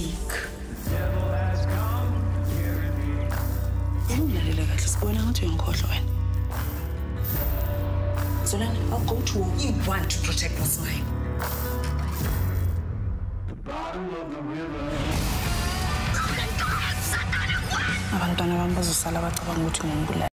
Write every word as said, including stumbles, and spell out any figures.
speak. So then I'll go to war. You want to protect what's mine. The bottom of the river. Oh my God, Satan, what?